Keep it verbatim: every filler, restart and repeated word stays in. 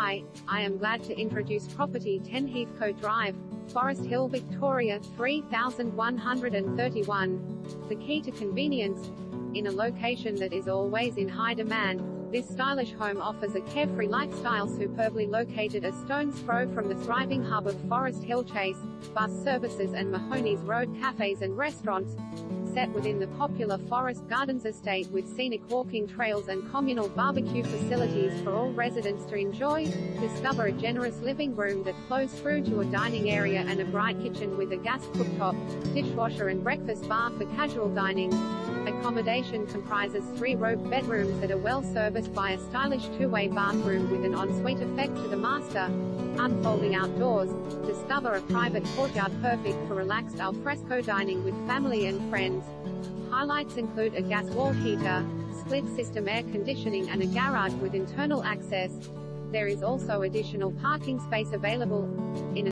Hi, I am glad to introduce property ten Heathcote Drive, Forest Hill, Victoria, three thousand one hundred thirty-one. The key to convenience. In a location that is always in high demand, this stylish home offers a carefree lifestyle superbly located a stone's throw from the thriving hub of Forest Hill Chase, bus services and Mahoney's Road cafes and restaurants. Set within the popular Forest Gardens estate with scenic walking trails and communal barbecue facilities for all residents to enjoy, discover a generous living room that flows through to a dining area and a bright kitchen with a gas cooktop, dishwasher and breakfast bar for casual dining. Accommodation comprises three robe bedrooms that are well serviced by a stylish two-way bathroom with an ensuite effect to the master. Unfolding outdoors, discover a private courtyard perfect for relaxed alfresco dining with family and friends. Highlights include a gas wall heater, split system air conditioning and a garage with internal access. There is also additional parking space available. In